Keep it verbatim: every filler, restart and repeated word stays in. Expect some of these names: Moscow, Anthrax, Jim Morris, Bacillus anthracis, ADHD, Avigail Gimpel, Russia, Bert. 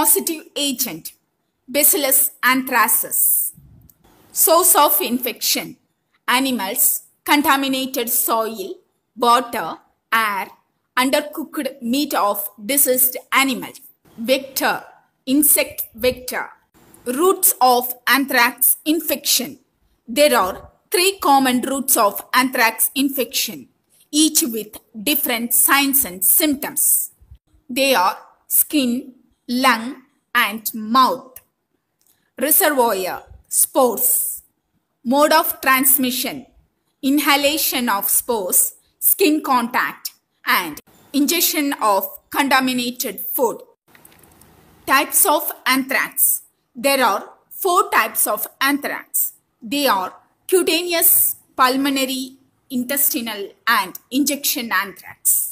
Causative agent, Bacillus anthracis. Source of infection, animals, contaminated soil, water, air, undercooked meat of diseased animals. Vector, insect vector. Roots of anthrax infection. There are three common roots of anthrax infection, each with different signs and symptoms. They are skin, lung, and mouth. Reservoir, spores. Mode of transmission, inhalation of spores, skin contact, and ingestion of contaminated food. Types of anthrax. There are four types of anthrax. They are cutaneous, pulmonary, intestinal, and injection anthrax.